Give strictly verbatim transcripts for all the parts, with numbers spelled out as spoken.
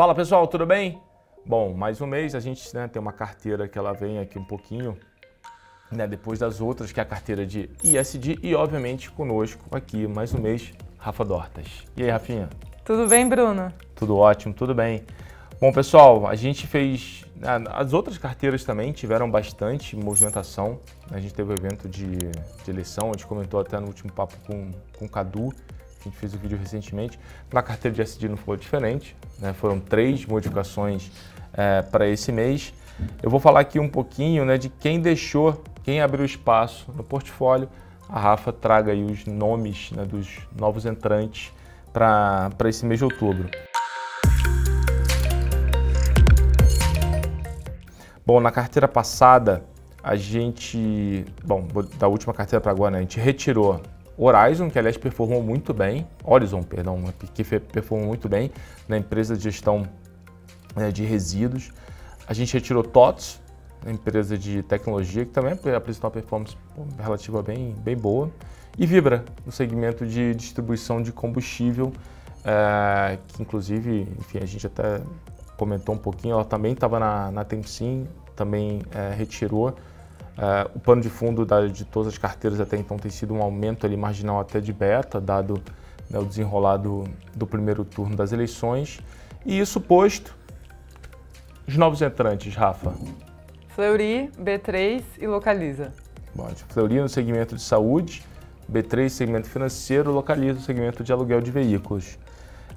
Fala pessoal, tudo bem? Bom, mais um mês a gente né, tem uma carteira que ela vem aqui um pouquinho né, depois das outras, que é a carteira de E S G e obviamente conosco aqui mais um mês, Rafa Dortas. E aí, Rafinha? Tudo bem, Bruno? Tudo ótimo, tudo bem. Bom, pessoal, a gente fez... As outras carteiras também tiveram bastante movimentação. A gente teve o um evento de, de eleição, a gente comentou até no último papo com, com o Cadu, que a gente fez o um vídeo recentemente. Para a carteira de S D não foi diferente, né? Foram três modificações é, para esse mês. Eu vou falar aqui um pouquinho né, de quem deixou, quem abriu espaço no portfólio. A Rafa traga aí os nomes né, dos novos entrantes para esse mês de outubro. Bom, na carteira passada, a gente, bom, da última carteira para agora, né, a gente retirou Horizon, que aliás performou muito bem, Horizon, perdão, que performou muito bem na empresa de gestão né, de resíduos. A gente retirou Tots, a empresa de tecnologia, que também apresentou uma performance relativa bem, bem boa, e Vibra, no segmento de distribuição de combustível, é, que inclusive, enfim, a gente até comentou um pouquinho, ela também estava na, na Tempsim, também é, retirou. É, o pano de fundo da, de todas as carteiras até então tem sido um aumento ali marginal até de beta, dado né, o desenrolar do, do primeiro turno das eleições. E isso posto, os novos entrantes, Rafa? Fleury, B três e Localiza. Bom, Fleury no segmento de saúde, B três segmento financeiro, Localiza no segmento de aluguel de veículos.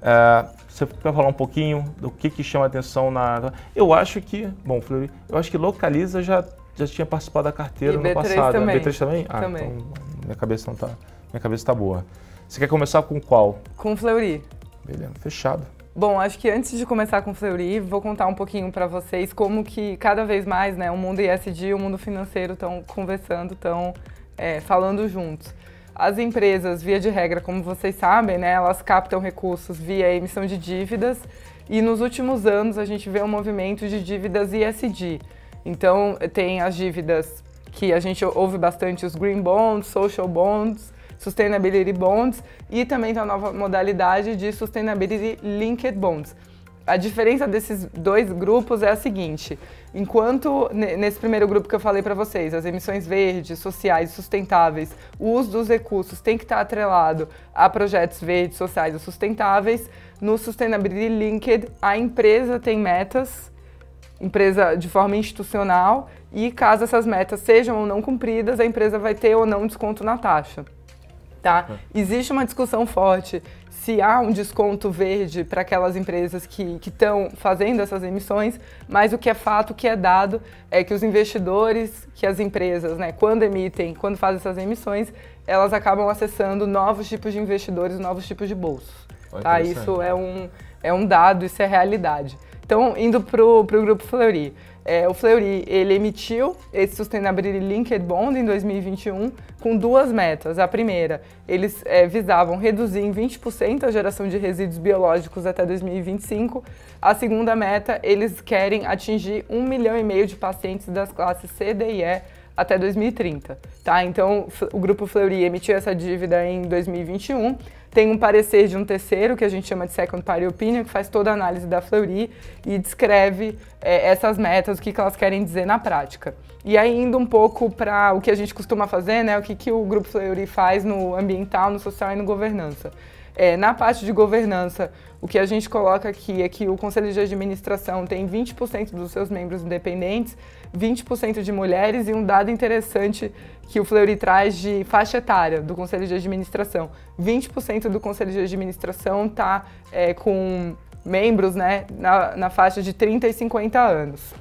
É, você quer falar um pouquinho do que, que chama a atenção na... Eu acho que... Bom, Fleury, eu acho que Localiza já, já tinha participado da carteira e no B três passado. Também. B três também? Ah, também. Então minha cabeça não tá... Minha cabeça tá boa. Você quer começar com qual? Com Fleury. Beleza, fechado. Bom, acho que antes de começar com Fleury, vou contar um pouquinho para vocês como que cada vez mais né, o mundo E S G e o mundo financeiro estão conversando, estão é, falando juntos. As empresas, via de regra, como vocês sabem, né, elas captam recursos via emissão de dívidas e nos últimos anos a gente vê um movimento de dívidas E S G. Então tem as dívidas que a gente ouve bastante, os Green Bonds, Social Bonds, Sustainability Bonds e também tem a nova modalidade de Sustainability Linked Bonds. A diferença desses dois grupos é a seguinte: enquanto nesse primeiro grupo que eu falei para vocês, as emissões verdes, sociais e sustentáveis, o uso dos recursos tem que estar atrelado a projetos verdes, sociais e sustentáveis, no Sustainability Linked a empresa tem metas, empresa de forma institucional, e caso essas metas sejam ou não cumpridas, a empresa vai ter ou não desconto na taxa. Tá? Existe uma discussão forte se há um desconto verde para aquelas empresas que estão fazendo essas emissões, mas o que é fato, o que é dado, é que os investidores, que as empresas, né, quando emitem, quando fazem essas emissões, elas acabam acessando novos tipos de investidores, novos tipos de bolsos. Oh, tá? Isso é um, é um dado, isso é realidade. Então, indo para o grupo Fleury. É, o Fleury, ele emitiu esse Sustainability Linked Bond em dois mil e vinte e um com duas metas. A primeira, eles é, visavam reduzir em vinte por cento a geração de resíduos biológicos até dois mil e vinte e cinco. A segunda meta, eles querem atingir um milhão e meio de pacientes das classes C, D e E até dois mil e trinta. Tá? Então, o Grupo Fleury emitiu essa dívida em dois mil e vinte e um. Tem um parecer de um terceiro, que a gente chama de Second Party Opinion, que faz toda a análise da Fleury e descreve é, essas metas, o que, que elas querem dizer na prática. E aí, indo um pouco para o que a gente costuma fazer, né, o que, que o Grupo Fleury faz no ambiental, no social e no governança. É, na parte de governança, o que a gente coloca aqui é que o Conselho de Administração tem vinte por cento dos seus membros independentes, vinte por cento de mulheres, e um dado interessante que o Fleury traz de faixa etária do Conselho de Administração. vinte por cento do Conselho de Administração está é, com membros né, na, na faixa de trinta e cinquenta anos.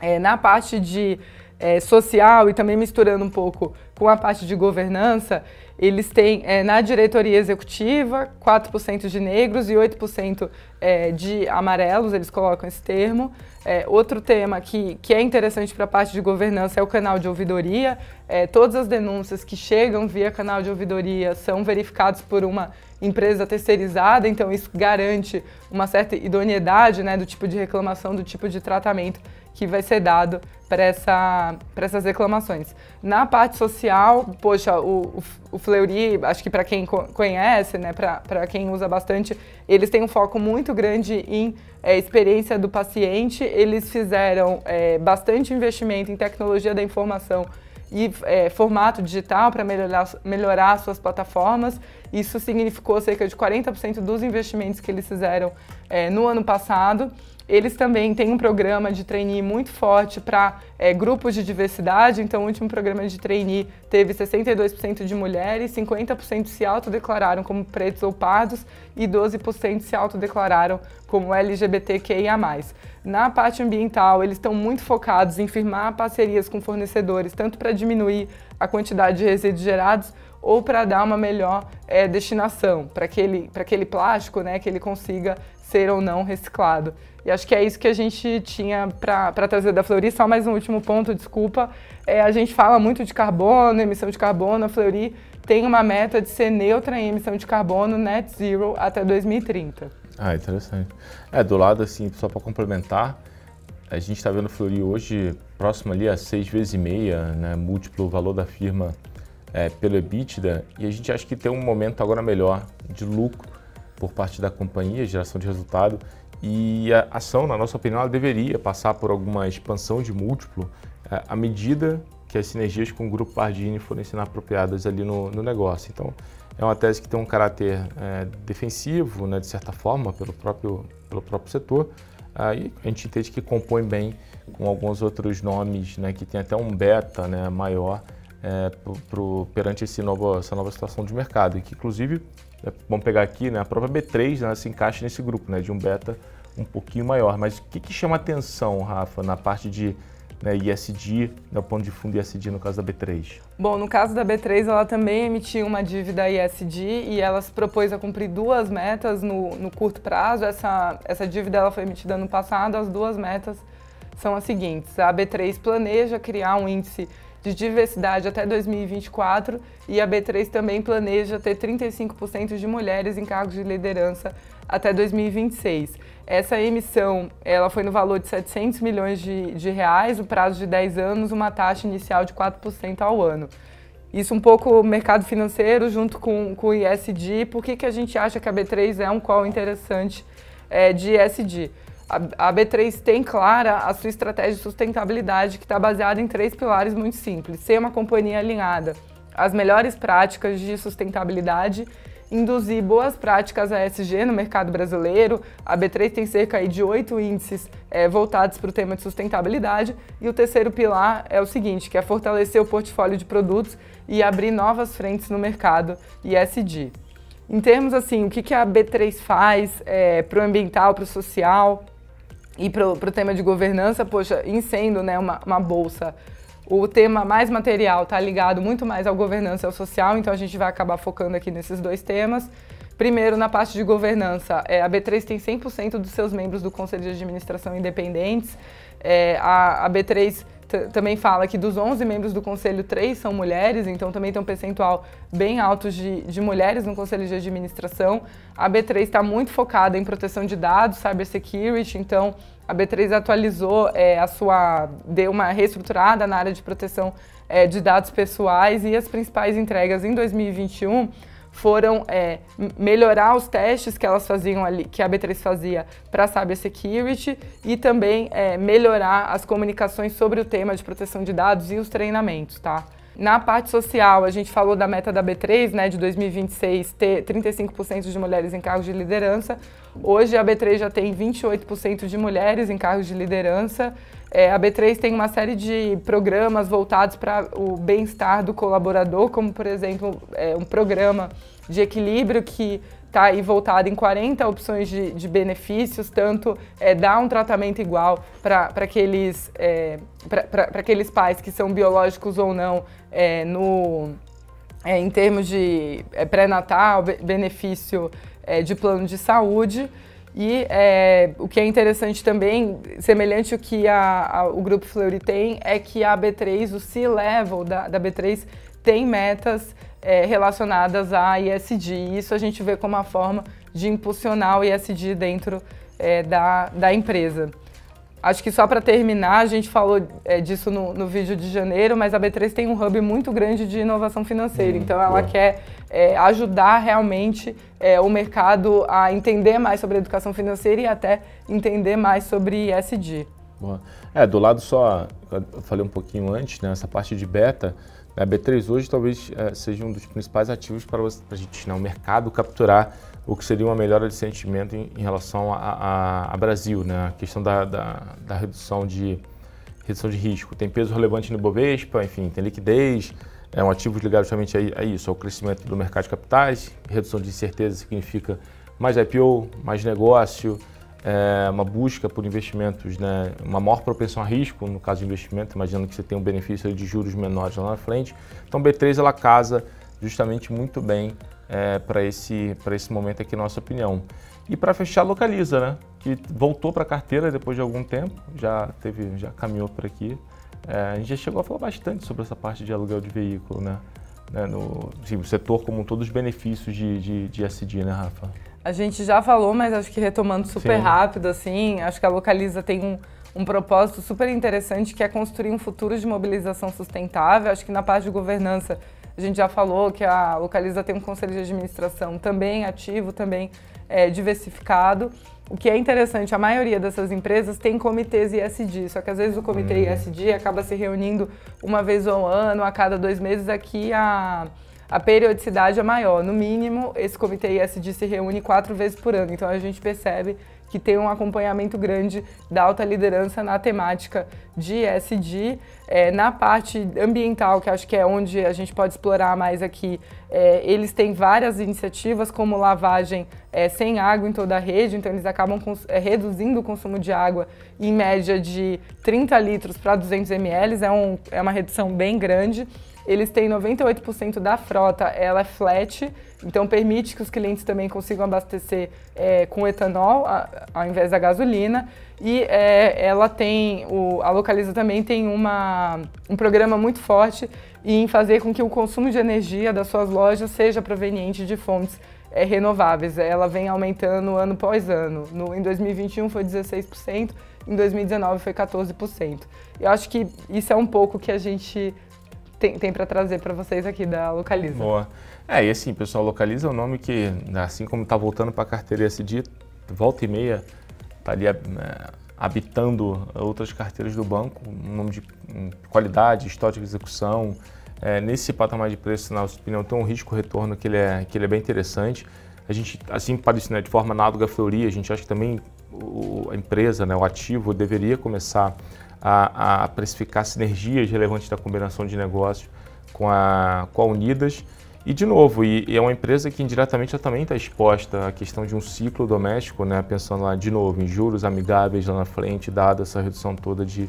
É, na parte de é, social, e também misturando um pouco com a parte de governança, eles têm é, na diretoria executiva quatro por cento de negros e oito por cento é, de amarelos, eles colocam esse termo. É, outro tema que, que é interessante para a parte de governança é o canal de ouvidoria. É, todas as denúncias que chegam via canal de ouvidoria são verificadas por uma empresa terceirizada, então isso garante uma certa idoneidade, né, do tipo de reclamação, do tipo de tratamento que vai ser dado para essa, para essas reclamações. Na parte social, poxa, o, o Fleury, acho que para quem conhece, né, para quem usa bastante, eles têm um foco muito grande em é, experiência do paciente, eles fizeram é, bastante investimento em tecnologia da informação e é, formato digital para melhorar, melhorar suas plataformas. Isso significou cerca de quarenta por cento dos investimentos que eles fizeram é, no ano passado. Eles também têm um programa de trainee muito forte para é, grupos de diversidade, então o último programa de trainee teve sessenta e dois por cento de mulheres, cinquenta por cento se autodeclararam como pretos ou pardos e doze por cento se autodeclararam como L G B T Q I A mais. Na parte ambiental, eles estão muito focados em firmar parcerias com fornecedores, tanto para diminuir a quantidade de resíduos gerados, ou para dar uma melhor é, destinação, para aquele, para aquele plástico, né, que ele consiga ser ou não reciclado. E acho que é isso que a gente tinha para trazer da Fleury. Só mais um último ponto, desculpa. É, a gente fala muito de carbono, emissão de carbono. A Fleury tem uma meta de ser neutra em emissão de carbono, net zero, até dois mil e trinta. Ah, interessante. É, do lado, assim, só para complementar, a gente está vendo a Fleury hoje próximo ali a seis vezes e meia, né, múltiplo valor da firma, É, pelo EBITDA, e a gente acha que tem um momento agora melhor de lucro por parte da companhia, geração de resultado, e a ação, na nossa opinião, ela deveria passar por alguma expansão de múltiplo é, à medida que as sinergias com o Grupo Pardini forem sendo apropriadas ali no, no negócio. Então, é uma tese que tem um caráter é, defensivo, né, de certa forma, pelo próprio, pelo próprio setor, é, e a gente entende que compõe bem com alguns outros nomes, né, que tem até um beta, né, maior, É, pro, pro, perante esse novo, essa nova situação de mercado, e que inclusive, é, vamos pegar aqui, né, a própria B três, né, se encaixa nesse grupo, né, de um beta um pouquinho maior. Mas o que, que chama atenção, Rafa, na parte de, né, E S G, né, o ponto de fundo E S G no caso da B três? Bom, no caso da B três, ela também emitiu uma dívida E S G e ela se propôs a cumprir duas metas no, no curto prazo. Essa, essa dívida ela foi emitida no passado. As duas metas são as seguintes. A B três planeja criar um índice de diversidade até dois mil e vinte e quatro e a B três também planeja ter trinta e cinco por cento de mulheres em cargos de liderança até dois mil e vinte e seis. Essa emissão ela foi no valor de setecentos milhões de, de reais, o prazo de dez anos, uma taxa inicial de quatro por cento ao ano. Isso um pouco mercado financeiro junto com, com o E S G. Por que, que a gente acha que a B três é um call interessante é, de E S G? A B três tem clara a sua estratégia de sustentabilidade, que está baseada em três pilares muito simples. Ser uma companhia alinhada às melhores práticas de sustentabilidade, induzir boas práticas E S G no mercado brasileiro. A B três tem cerca de oito índices é, voltados para o tema de sustentabilidade. E o terceiro pilar é o seguinte, que é fortalecer o portfólio de produtos e abrir novas frentes no mercado E S G. Em termos assim, o que a B três faz é, para o ambiental, para o social e para o tema de governança? Poxa, em sendo, né, uma, uma bolsa, o tema mais material está ligado muito mais à governança e ao social, então a gente vai acabar focando aqui nesses dois temas. Primeiro, na parte de governança, é, a B três tem cem por cento dos seus membros do Conselho de Administração independentes. É, a, a B três também fala que dos onze membros do Conselho, três são mulheres, então também tem um percentual bem alto de, de mulheres no Conselho de Administração. A B três está muito focada em proteção de dados, cybersecurity, então a B três atualizou, é, a sua, deu uma reestruturada na área de proteção é, de dados pessoais, e as principais entregas em dois mil e vinte e um foram é, melhorar os testes que elas faziam ali, que a B três fazia para cybersecurity, e também é, melhorar as comunicações sobre o tema de proteção de dados e os treinamentos, tá? Na parte social, a gente falou da meta da B três, né, de dois mil e vinte e seis ter trinta e cinco por cento de mulheres em cargos de liderança. Hoje a B três já tem vinte e oito por cento de mulheres em cargos de liderança. É, a B três tem uma série de programas voltados para o bem-estar do colaborador, como por exemplo, é, um programa de equilíbrio que está aí voltado em quarenta opções de, de benefícios, tanto é, dar um tratamento igual para aqueles, é, aqueles pais que são biológicos ou não, é, no, é, em termos de é, pré-natal, benefício é, de plano de saúde. E é, o que é interessante também, semelhante ao que a, a, o Grupo Fleury tem, é que a B três, o C-Level da, da B três, tem metas é, relacionadas a E S G. Isso a gente vê como uma forma de impulsionar o E S G dentro é, da, da empresa. Acho que só para terminar, a gente falou é, disso no, no vídeo de janeiro, mas a B três tem um hub muito grande de inovação financeira, hum, então ela bom. quer é, ajudar realmente é, o mercado a entender mais sobre educação financeira e até entender mais sobre E S G. Boa. É, do lado só, eu falei um pouquinho antes, né, essa parte de beta, a B três hoje talvez é, seja um dos principais ativos para a gente, né, o mercado capturar o que seria uma melhora de sentimento em, em relação a, a, a Brasil, né? A questão da, da, da redução, de, redução de risco. Tem peso relevante no Bovespa, enfim, tem liquidez, é um ativo ligado justamente a, a isso, ao crescimento do mercado de capitais. Redução de incerteza significa mais I P O, mais negócio, é, uma busca por investimentos, né? Uma maior propensão a risco, no caso de investimento, imaginando que você tem um benefício de juros menores lá na frente. Então, B três ela casa justamente muito bem É, para esse, para esse momento aqui, nossa opinião. E para fechar, Localiza, né? Que voltou para a carteira depois de algum tempo, já teve, já caminhou por aqui. É, a gente já chegou a falar bastante sobre essa parte de aluguel de veículo, né? né no assim, o setor como um todo, os benefícios de, de, de E S G, né, Rafa? A gente já falou, mas acho que retomando super Sim. rápido, assim, acho que a Localiza tem um, um propósito super interessante, que é construir um futuro de mobilização sustentável. Acho que na parte de governança, a gente já falou que a Localiza tem um conselho de administração também ativo, também é, diversificado. O que é interessante, a maioria dessas empresas tem comitês E S G, só que às vezes o comitê hum. E S G acaba se reunindo uma vez ao ano, a cada dois meses. Aqui a, a periodicidade é maior. No mínimo, esse comitê E S G se reúne quatro vezes por ano. Então a gente percebe que tem um acompanhamento grande da alta liderança na temática de E S G. É, na parte ambiental, que acho que é onde a gente pode explorar mais aqui, é, eles têm várias iniciativas, como lavagem é, sem água em toda a rede, então eles acabam é, reduzindo o consumo de água em média de trinta litros para duzentos mililitros, é, um, é uma redução bem grande. Eles têm noventa e oito por cento da frota, ela é flat, então permite que os clientes também consigam abastecer é, com etanol a, ao invés da gasolina. E é, ela tem, o, a Localiza também tem uma, um programa muito forte em fazer com que o consumo de energia das suas lojas seja proveniente de fontes é, renováveis. Ela vem aumentando ano após ano. No, em dois mil e vinte e um foi dezesseis por cento, em dois mil e dezenove foi quatorze por cento. Eu acho que isso é um pouco que a gente tem, tem para trazer para vocês aqui da Localiza. Boa. É, e assim, pessoal, Localiza é um nome que, assim como está voltando para a carteira esse dia, volta e meia está ali é, habitando outras carteiras do banco, um nome de qualidade, história de execução. É, nesse patamar de preço, na nossa opinião, tem um risco-retorno que, é, que ele é bem interessante. A gente, assim, parece, né, de forma análoga à Fleury, a gente acha que também o, a empresa, né, o ativo, deveria começar a, a precificar sinergias relevantes da combinação de negócios com a, com a Unidas. E, de novo, e, e é uma empresa que indiretamente já também está exposta à questão de um ciclo doméstico, né? Pensando lá, de novo, em juros amigáveis lá na frente, dada essa redução toda de,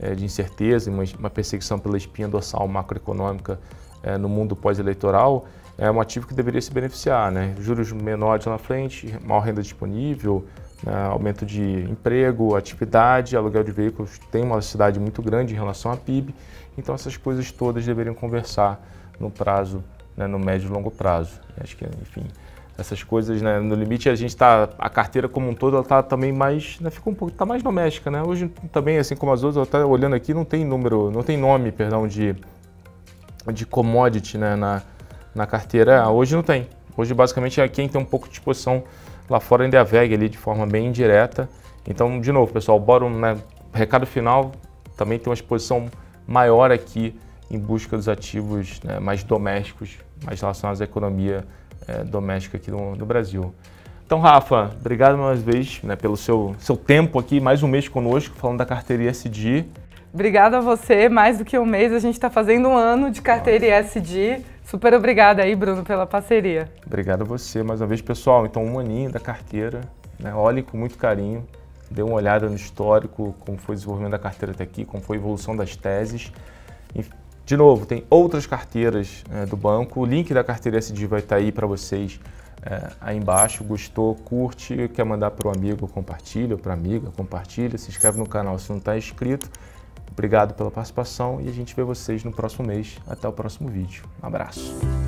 é, de incerteza, uma, uma perseguição pela espinha dorsal macroeconômica é, no mundo pós-eleitoral, é um ativo que deveria se beneficiar, né? Juros menores lá na frente, maior renda disponível, né? Aumento de emprego, atividade, aluguel de veículos, tem uma velocidade muito grande em relação à P I B, então essas coisas todas deveriam conversar no prazo, né, no médio e longo prazo. Acho que, enfim, essas coisas, né, no limite a gente está, a carteira como um todo, ela está também mais, né, fica um pouco, está mais doméstica, né? Hoje também, assim como as outras, eu estou olhando aqui, não tem número, não tem nome, perdão, de, de commodity, né, na, na carteira, hoje não tem. Hoje, basicamente, é quem tem um pouco de exposição lá fora, ainda é a W E G ali, de forma bem indireta. Então, de novo, pessoal, bora, né, recado final, também tem uma exposição maior aqui, em busca dos ativos, né, mais domésticos, mais relacionados à economia é, doméstica aqui do, do Brasil. Então, Rafa, obrigado mais uma vez, né, pelo seu, seu tempo aqui, mais um mês conosco, falando da carteira E S G. Obrigada a você, mais do que um mês, a gente está fazendo um ano de carteira E S G. Super obrigada aí, Bruno, pela parceria. Obrigado a você mais uma vez, pessoal. Então, um aninho da carteira, né, olhem com muito carinho, dê uma olhada no histórico, como foi o desenvolvimento da carteira até aqui, como foi a evolução das teses. De novo, tem outras carteiras é, do banco, o link da carteira E S G vai estar aí para vocês é, aí embaixo. Gostou, curte, quer mandar para o amigo, compartilha, para a amiga, compartilha, se inscreve no canal se não está inscrito. Obrigado pela participação e a gente vê vocês no próximo mês. Até o próximo vídeo. Um abraço.